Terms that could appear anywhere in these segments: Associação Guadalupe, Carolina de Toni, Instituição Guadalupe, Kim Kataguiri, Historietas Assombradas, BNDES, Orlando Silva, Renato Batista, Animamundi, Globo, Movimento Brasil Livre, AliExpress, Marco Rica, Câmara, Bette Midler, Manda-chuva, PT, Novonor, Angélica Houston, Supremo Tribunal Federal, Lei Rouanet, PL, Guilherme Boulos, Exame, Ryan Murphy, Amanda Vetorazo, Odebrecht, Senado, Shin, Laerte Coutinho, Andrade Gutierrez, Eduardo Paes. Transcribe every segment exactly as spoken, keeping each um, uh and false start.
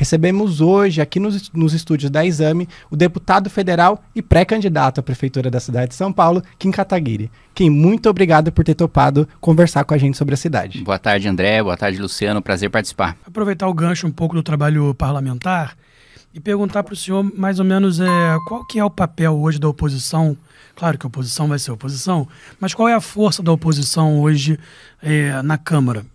Recebemos hoje, aqui nos, nos estúdios da Exame, o deputado federal e pré-candidato à Prefeitura da cidade de São Paulo, Kim Kataguiri. Kim, muito obrigado por ter topado conversar com a gente sobre a cidade. Boa tarde, André. Boa tarde, Luciano. Prazer participar. Aproveitar o gancho um pouco do trabalho parlamentar e perguntar para o senhor, mais ou menos, é, qual que é o papel hoje da oposição? Claro que a oposição vai ser oposição, mas qual é a força da oposição hoje é, na Câmara?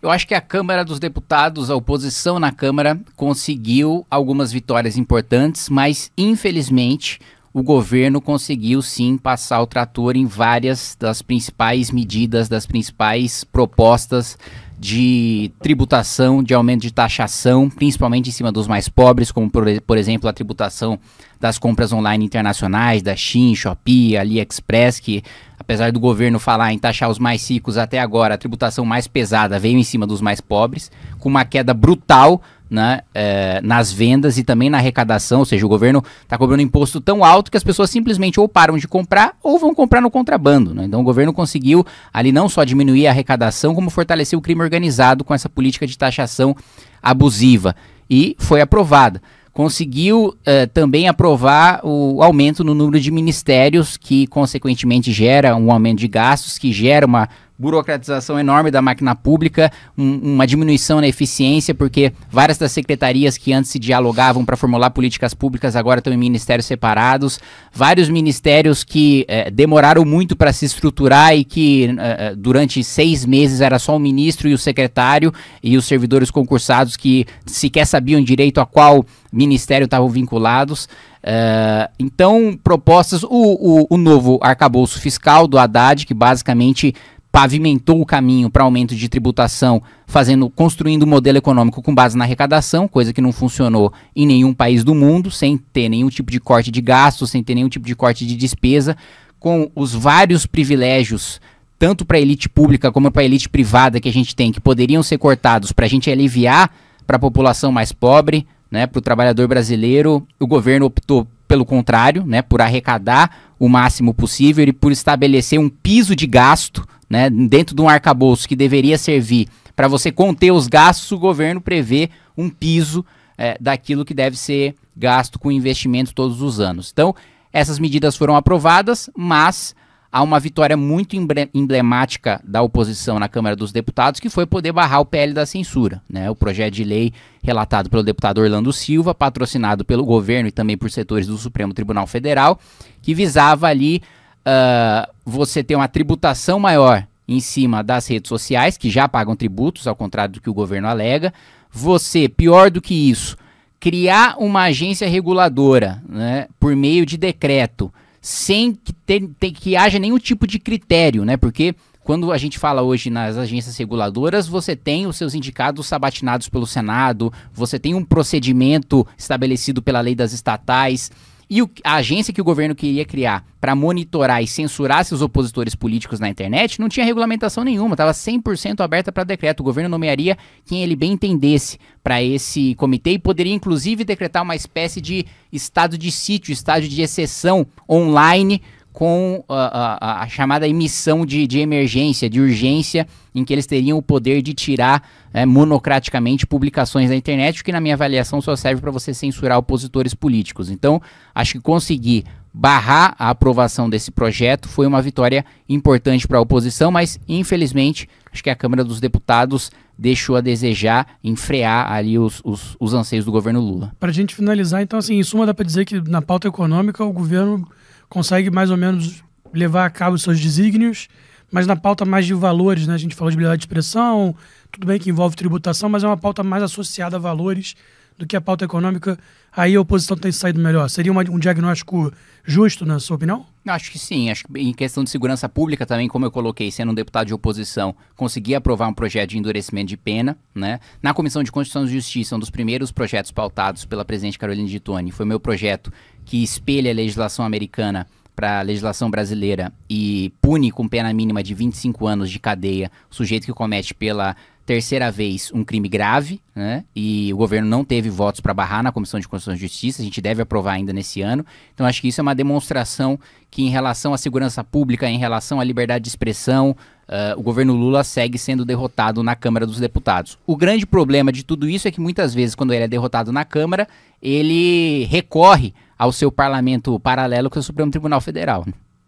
Eu acho que a Câmara dos Deputados, a oposição na Câmara, conseguiu algumas vitórias importantes, mas, infelizmente, o governo conseguiu, sim, passar o trator em várias das principais medidas, das principais propostas de tributação, de aumento de taxação, principalmente em cima dos mais pobres, como, por, por exemplo, a tributação das compras online internacionais, da Shin, Shopee, AliExpress, que... Apesar do governo falar em taxar os mais ricos até agora, a tributação mais pesada veio em cima dos mais pobres, com uma queda brutal né, é, nas vendas e também na arrecadação, ou seja, o governo está cobrando imposto tão alto que as pessoas simplesmente ou param de comprar ou vão comprar no contrabando. Né? Então o governo conseguiu ali não só diminuir a arrecadação, como fortalecer o crime organizado com essa política de taxação abusiva e foi aprovada. Conseguiu eh, também aprovar o aumento no número de ministérios, que consequentemente gera um aumento de gastos, que gera uma burocratização enorme da máquina pública, um, uma diminuição na eficiência, porque várias das secretarias que antes se dialogavam para formular políticas públicas agora estão em ministérios separados, vários ministérios que eh, demoraram muito para se estruturar e que eh, durante seis meses era só o ministro e o secretário e os servidores concursados que sequer sabiam direito a qual ministério estavam vinculados. Uh, então, propostas, o, o, o novo arcabouço fiscal do Haddad, que basicamente pavimentou o caminho para aumento de tributação, fazendo, construindo um modelo econômico com base na arrecadação, coisa que não funcionou em nenhum país do mundo, sem ter nenhum tipo de corte de gastos, sem ter nenhum tipo de corte de despesa, com os vários privilégios, tanto para a elite pública como para a elite privada que a gente tem, que poderiam ser cortados para a gente aliviar para a população mais pobre, né, para o trabalhador brasileiro, o governo optou pelo contrário, né, por arrecadar o máximo possível e por estabelecer um piso de gasto né, dentro de um arcabouço que deveria servir para você conter os gastos, o governo prevê um piso é, daquilo que deve ser gasto com investimento todos os anos. Então, essas medidas foram aprovadas, mas... Há uma vitória muito emblemática da oposição na Câmara dos Deputados, que foi poder barrar o P L da censura. Né? O projeto de lei relatado pelo deputado Orlando Silva, patrocinado pelo governo e também por setores do Supremo Tribunal Federal, que visava ali uh, você ter uma tributação maior em cima das redes sociais, que já pagam tributos, ao contrário do que o governo alega. Você, pior do que isso, criar uma agência reguladora né, por meio de decreto, sem que, ter, ter, que haja nenhum tipo de critério, né? Porque quando a gente fala hoje nas agências reguladoras, você tem os seus indicados sabatinados pelo Senado, você tem um procedimento estabelecido pela lei das estatais, e o, a agência que o governo queria criar para monitorar e censurar seus opositores políticos na internet não tinha regulamentação nenhuma, estava cem por cento aberta para decreto. O governo nomearia quem ele bem entendesse para esse comitê e poderia, inclusive, decretar uma espécie de estado de sítio, estado de exceção online com a, a, a chamada emissão de, de emergência, de urgência, em que eles teriam o poder de tirar é, monocraticamente publicações da internet, o que na minha avaliação só serve para você censurar opositores políticos. Então, acho que conseguir barrar a aprovação desse projeto foi uma vitória importante para a oposição, mas, infelizmente, acho que a Câmara dos Deputados deixou a desejar em frear ali os, os, os anseios do governo Lula. Para a gente finalizar, então, assim, em suma dá para dizer que na pauta econômica o governo consegue mais ou menos levar a cabo seus desígnios, mas na pauta mais de valores, né? A gente falou de liberdade de expressão, tudo bem que envolve tributação, mas é uma pauta mais associada a valores do que a pauta econômica, aí a oposição tem saído melhor. Seria uma, um diagnóstico justo, na sua opinião? Acho que sim. Acho que em questão de segurança pública também, como eu coloquei, sendo um deputado de oposição, consegui aprovar um projeto de endurecimento de pena. Né? Na Comissão de Constituição e Justiça, um dos primeiros projetos pautados pela presidente Carolina de Toni, foi meu projeto que espelha a legislação americana para a legislação brasileira e pune com pena mínima de vinte e cinco anos de cadeia o sujeito que comete pela... terceira vez, um crime grave, né? E o governo não teve votos para barrar na Comissão de Constituição e Justiça, a gente deve aprovar ainda nesse ano. Então acho que isso é uma demonstração que em relação à segurança pública, em relação à liberdade de expressão, uh, o governo Lula segue sendo derrotado na Câmara dos Deputados. O grande problema de tudo isso é que muitas vezes quando ele é derrotado na Câmara, ele recorre ao seu parlamento paralelo que é o Supremo Tribunal Federal.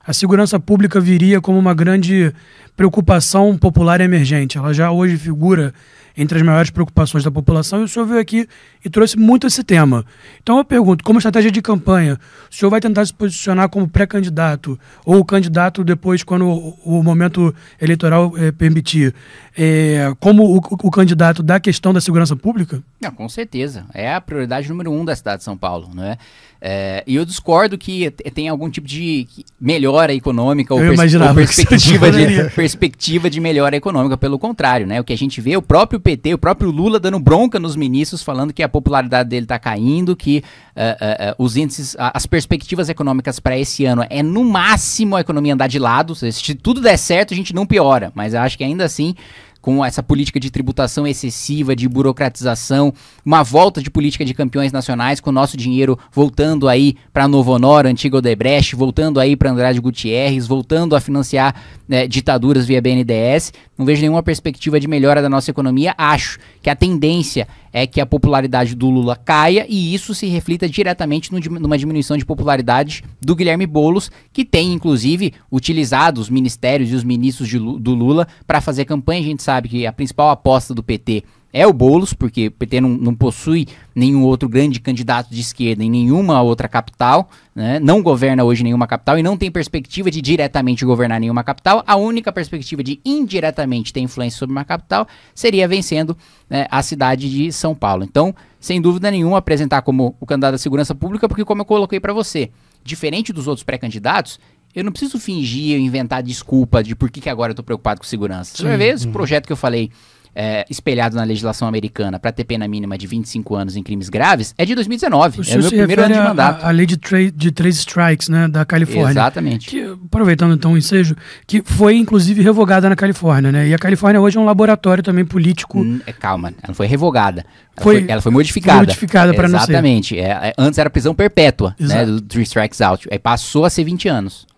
A segurança pública viria como uma grande preocupação popular emergente. Ela já hoje figura entre as maiores preocupações da população e o senhor veio aqui e trouxe muito esse tema. Então eu pergunto, como estratégia de campanha, o senhor vai tentar se posicionar como pré-candidato ou candidato depois quando o momento eleitoral é, permitir, é, como o, o candidato da questão da segurança pública? Não, com certeza. É a prioridade número um da cidade de São Paulo, né? É, e eu discordo que tem algum tipo de melhora econômica ou, pers ou perspectiva, de, perspectiva de melhora econômica. Pelo contrário, né? O que a gente vê é o próprio P T, o próprio Lula dando bronca nos ministros, falando que a popularidade dele está caindo, que uh, uh, os índices, as perspectivas econômicas para esse ano é no máximo a economia andar de lado. Se tudo der certo, a gente não piora. Mas eu acho que ainda assim, com essa política de tributação excessiva, de burocratização, uma volta de política de campeões nacionais, com o nosso dinheiro voltando aí para Novonor, antiga Odebrecht, voltando aí para Andrade Gutierrez, voltando a financiar né, ditaduras via B N D E S. Não vejo nenhuma perspectiva de melhora da nossa economia. Acho que a tendência é que a popularidade do Lula caia e isso se reflita diretamente no, numa diminuição de popularidade do Guilherme Boulos, que tem, inclusive, utilizado os ministérios e os ministros de, do Lula para fazer campanha. A gente sabe Sabe que a principal aposta do P T é o Boulos, porque o P T não, não possui nenhum outro grande candidato de esquerda em nenhuma outra capital, né? Não governa hoje nenhuma capital e não tem perspectiva de diretamente governar nenhuma capital. A única perspectiva de indiretamente ter influência sobre uma capital seria vencendo né, a cidade de São Paulo. Então, sem dúvida nenhuma, apresentar como o candidato à segurança pública, porque como eu coloquei para você, diferente dos outros pré-candidatos, eu não preciso fingir, inventar desculpa de por que, que agora eu tô preocupado com segurança. Você vai ver esse projeto que eu falei, é, espelhado na legislação americana para ter pena mínima de vinte e cinco anos em crimes graves, é de dois mil e dezenove. O é o meu primeiro ano de mandato. A, a lei de, de três strikes, né, da Califórnia. Exatamente. Que, aproveitando então o ensejo, que foi inclusive revogada na Califórnia, né? E a Califórnia hoje é um laboratório também político. Hum, é, calma, ela não foi revogada. Ela foi, foi, ela foi modificada. Foi modificada para não ser. Exatamente. É, antes era prisão perpétua, né, do Three Strikes Out. Aí passou a ser vinte anos.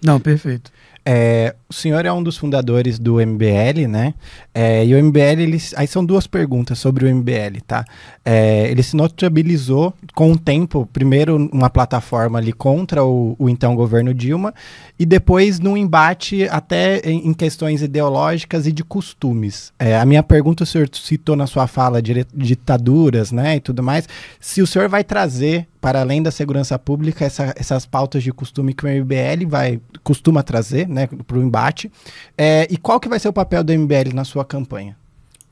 Não, perfeito. É, o senhor é um dos fundadores do M B L, né? É, e o M B L, ele, aí são duas perguntas sobre o M B L, tá? É, ele se notabilizou com o tempo, primeiro uma plataforma ali contra o, o então governo Dilma, e depois num embate até em, em questões ideológicas e de costumes. É, a minha pergunta, o senhor citou na sua fala de ditaduras, né, e tudo mais, se o senhor vai trazer para além da segurança pública, essa, essas pautas de costume que o M B L vai, costuma trazer né, para o embate. É, e qual que vai ser o papel do M B L na sua campanha?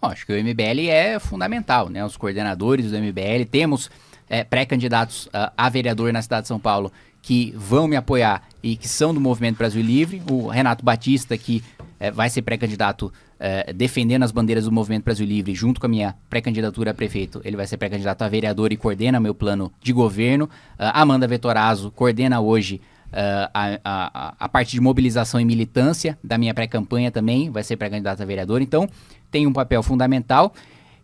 Bom, acho que o M B L é fundamental, né? Os coordenadores do M B L, temos é, pré-candidatos uh, a vereador na cidade de São Paulo que vão me apoiar e que são do Movimento Brasil Livre, o Renato Batista, que é, vai ser pré-candidato Uh, defendendo as bandeiras do Movimento Brasil Livre junto com a minha pré-candidatura a prefeito, ele vai ser pré-candidato a vereador e coordena meu plano de governo. uh, Amanda Vetorazo coordena hoje uh, a, a, a parte de mobilização e militância da minha pré-campanha também, vai ser pré-candidata a vereador, então tem um papel fundamental.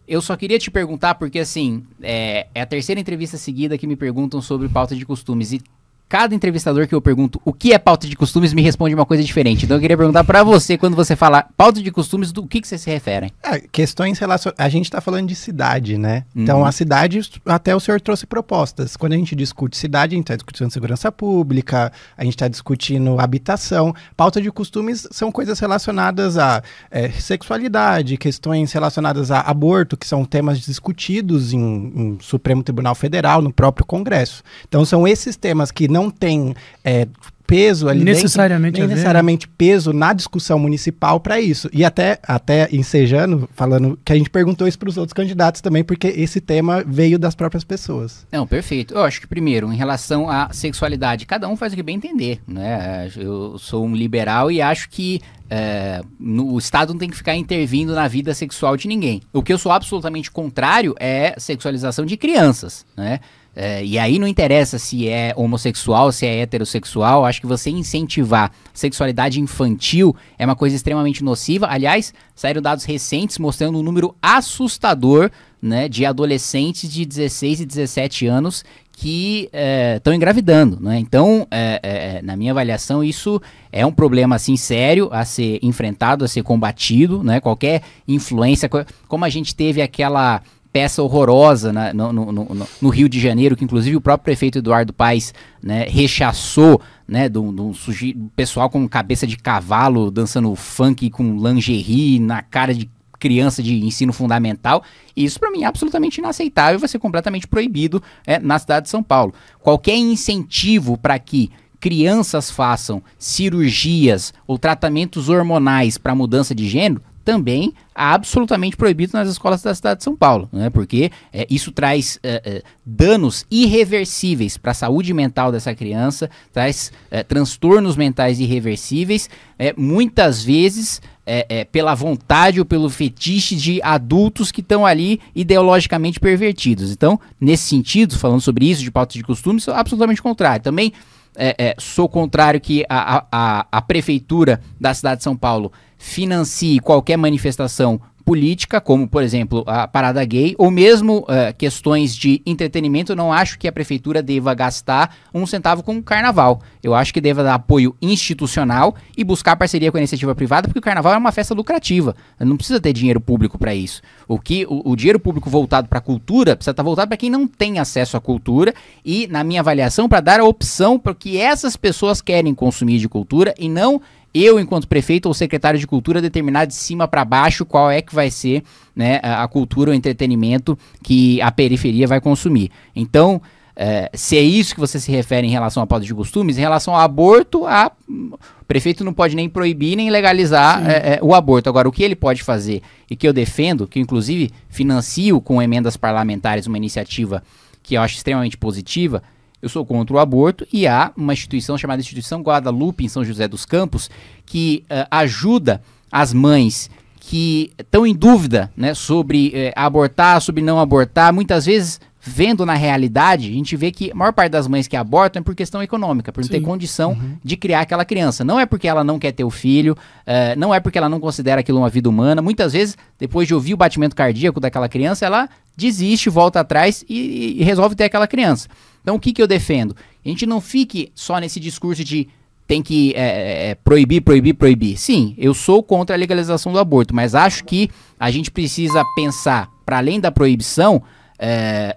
Eu só queria te perguntar, porque assim é, é a terceira entrevista seguida que me perguntam sobre pauta de costumes e cada entrevistador que eu pergunto o que é pauta de costumes me responde uma coisa diferente. Então eu queria perguntar para você, quando você falar pauta de costumes, do que, que você se refere? É, questões relacionadas... A gente está falando de cidade, né? Uhum. Então a cidade, até o senhor trouxe propostas. Quando a gente discute cidade, a gente está discutindo segurança pública, a gente está discutindo habitação. Pauta de costumes são coisas relacionadas a é, sexualidade, questões relacionadas a aborto, que são temas discutidos em, em Supremo Tribunal Federal, no próprio Congresso. Então são esses temas que não não tem é, peso ali necessariamente dentro, nem necessariamente peso na discussão municipal para isso. E até, até ensejando, falando que a gente perguntou isso para os outros candidatos também, porque esse tema veio das próprias pessoas. Não, perfeito. Eu acho que primeiro, em relação à sexualidade, cada um faz o que bem entender, né? Eu sou um liberal e acho que é, no, o Estado não tem que ficar intervindo na vida sexual de ninguém. O que eu sou absolutamente contrário é sexualização de crianças, né? É, e aí não interessa se é homossexual, se é heterossexual, acho que você incentivar sexualidade infantil é uma coisa extremamente nociva. Aliás, saíram dados recentes mostrando um número assustador, né, de adolescentes de dezesseis e dezessete anos que estão é, engravidando, né? Então, é, é, na minha avaliação, isso é um problema assim sério a ser enfrentado, a ser combatido, né? Qualquer influência, como a gente teve aquela peça horrorosa na, no, no, no, no Rio de Janeiro, que inclusive o próprio prefeito Eduardo Paes, né, rechaçou, né, do, do sugi, pessoal com cabeça de cavalo dançando funk com lingerie na cara de criança de ensino fundamental. Isso para mim é absolutamente inaceitável, vai ser completamente proibido é, na cidade de São Paulo. Qualquer incentivo para que crianças façam cirurgias ou tratamentos hormonais para mudança de gênero também absolutamente proibido nas escolas da cidade de São Paulo, né? Porque é, isso traz é, é, danos irreversíveis para a saúde mental dessa criança, traz é, transtornos mentais irreversíveis, é, muitas vezes é, é, pela vontade ou pelo fetiche de adultos que estão ali ideologicamente pervertidos. Então, nesse sentido, falando sobre isso, de pauta de costumes, sou absolutamente contrário. Também é, é, sou contrário que a, a, a prefeitura da cidade de São Paulo financie qualquer manifestação política, como, por exemplo, a parada gay, ou mesmo uh, questões de entretenimento. Eu não acho que a prefeitura deva gastar um centavo com o carnaval. Eu acho que deva dar apoio institucional e buscar parceria com a iniciativa privada, porque o carnaval é uma festa lucrativa. Não precisa ter dinheiro público para isso. O que o, o dinheiro público voltado para a cultura precisa estar voltado para quem não tem acesso à cultura e, na minha avaliação, para dar a opção para o que essas pessoas querem consumir de cultura e não eu, enquanto prefeito ou secretário de cultura, determinar de cima para baixo qual é que vai ser, né, a cultura ou entretenimento que a periferia vai consumir. Então, é, se é isso que você se refere em relação à pauta de costumes, em relação ao aborto, a, o prefeito não pode nem proibir nem legalizar é, é, o aborto. Agora, o que ele pode fazer e que eu defendo, que eu, inclusive, financio com emendas parlamentares uma iniciativa que eu acho extremamente positiva. Eu sou contra o aborto e há uma instituição chamada Instituição Guadalupe, em São José dos Campos, que uh, ajuda as mães que estão em dúvida, né, sobre eh, abortar, sobre não abortar. Muitas vezes, vendo na realidade, a gente vê que a maior parte das mães que abortam é por questão econômica, por não ter condição uhum. de criar aquela criança. Não é porque ela não quer ter o filho, uh, não é porque ela não considera aquilo uma vida humana. Muitas vezes, depois de ouvir o batimento cardíaco daquela criança, ela desiste, volta atrás e, e resolve ter aquela criança. Então, o que, que eu defendo? A gente não fique só nesse discurso de tem que é, é, proibir, proibir, proibir. Sim, eu sou contra a legalização do aborto, mas acho que a gente precisa pensar, para além da proibição, é,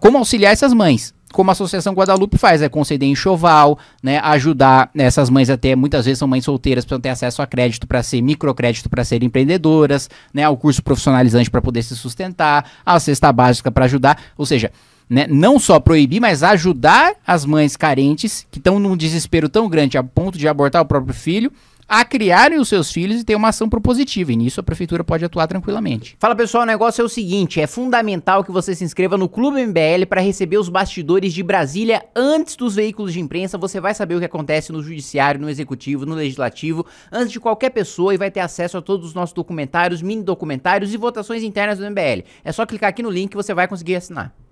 como auxiliar essas mães. Como a Associação Guadalupe faz, é conceder enxoval, né, ajudar essas mães até, muitas vezes são mães solteiras, precisam ter acesso a crédito para ser microcrédito, para serem empreendedoras, né, ao curso profissionalizante para poder se sustentar, a cesta básica para ajudar, ou seja, né, não só proibir, mas ajudar as mães carentes que estão num desespero tão grande a ponto de abortar o próprio filho, a criarem os seus filhos e ter uma ação propositiva, e nisso a prefeitura pode atuar tranquilamente. Fala pessoal, o negócio é o seguinte, é fundamental que você se inscreva no Clube M B L para receber os bastidores de Brasília antes dos veículos de imprensa. Você vai saber o que acontece no judiciário, no executivo, no legislativo, antes de qualquer pessoa, e vai ter acesso a todos os nossos documentários, mini documentários e votações internas do M B L. É só clicar aqui no link que você vai conseguir assinar.